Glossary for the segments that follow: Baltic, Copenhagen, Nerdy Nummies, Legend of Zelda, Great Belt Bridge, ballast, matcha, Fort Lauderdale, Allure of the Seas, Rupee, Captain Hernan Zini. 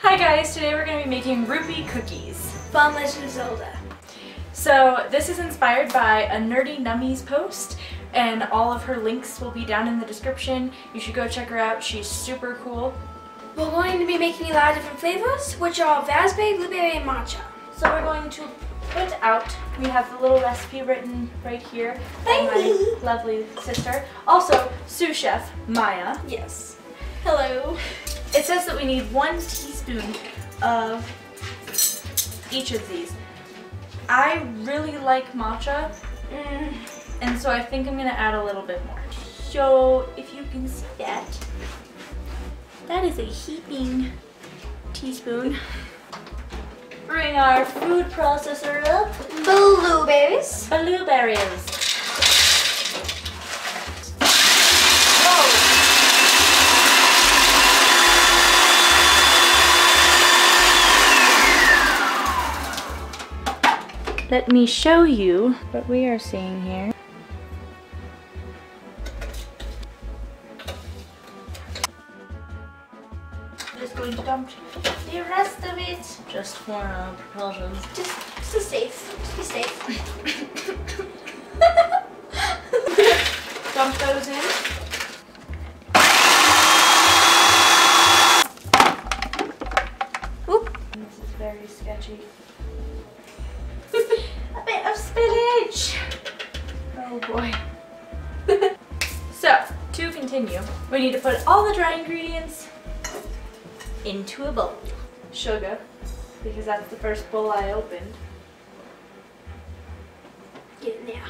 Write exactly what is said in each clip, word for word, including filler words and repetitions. Hi guys, today we're going to be making Rupee cookies from Legend of Zelda. So this is inspired by a Nerdy Nummies post, and all of her links will be down in the description. You should go check her out, she's super cool. We're going to be making a lot of different flavors, which are raspberry, blueberry, and matcha. So we're going to put out, we have the little recipe written right here by my lovely sister, also sous chef Maya. Yes. Hello. It says that we need one teaspoon of each of these. I really like matcha, mm. and so I think I'm going to add a little bit more. So if you can see that, that is a heaping teaspoon. Bring our food processor up. Blueberries. Blueberries. Let me show you what we are seeing here. I'm just going to dump the rest of it. Just for uh, propulsions. Just so safe. Just be safe. Dump those in. Oop. This is very sketchy. A bit of spillage. Oh boy. So, to continue, we need to put all the dry ingredients into a bowl. Sugar, because that's the first bowl I opened. Get in there.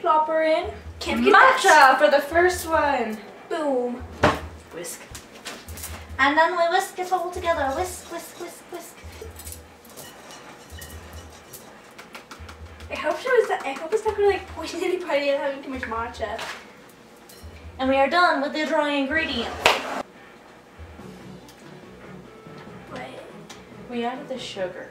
Plop her in. Can't get matcha for the first one. Boom. Whisk. And then we whisk it all together. Whisk, whisk, whisk, whisk. I hope she was. I hope it's not going to like poison anybody at having too much matcha. And we are done with the dry ingredients. Wait. We added the sugar.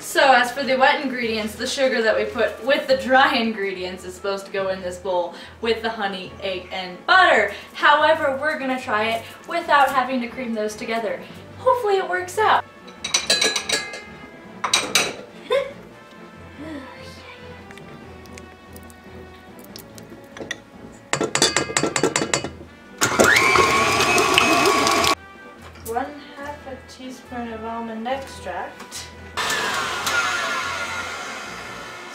So as for the wet ingredients, the sugar that we put with the dry ingredients is supposed to go in this bowl with the honey, egg, and butter. However, we're going to try it without having to cream those together. Hopefully it works out. Teaspoon of almond extract.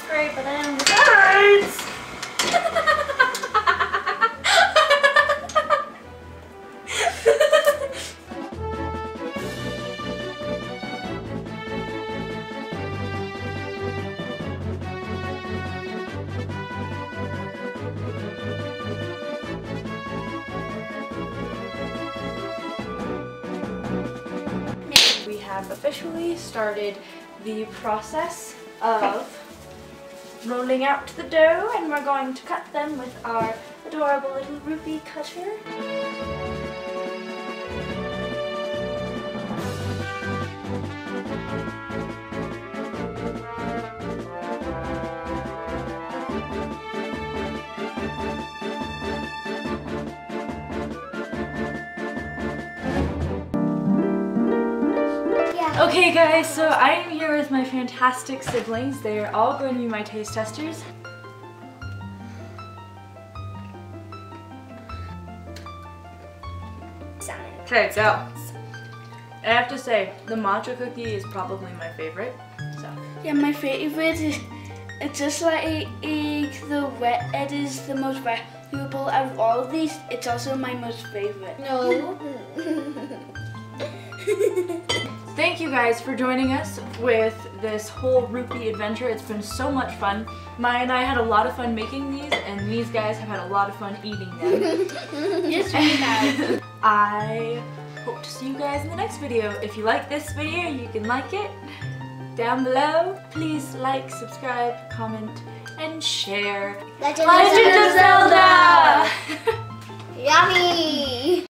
Scrape it in with birds! I've officially started the process of rolling out the dough, and we're going to cut them with our adorable little Rupee cutter. Okay guys, so I am here with my fantastic siblings. They are all going to be my taste testers. Okay, so I have to say, the matcha cookie is probably my favorite. So yeah, my favorite is it's just like egg, the wet egg is the most valuable out of all of these. It's also my most favorite. No. Thank you guys for joining us with this whole Rupee adventure. It's been so much fun. Maya and I had a lot of fun making these, and these guys have had a lot of fun eating them. Yes, we have. I hope to see you guys in the next video. If you like this video, you can like it down below. Please like, subscribe, comment, and share. Legend, Legend of Zelda! Zelda! Yummy!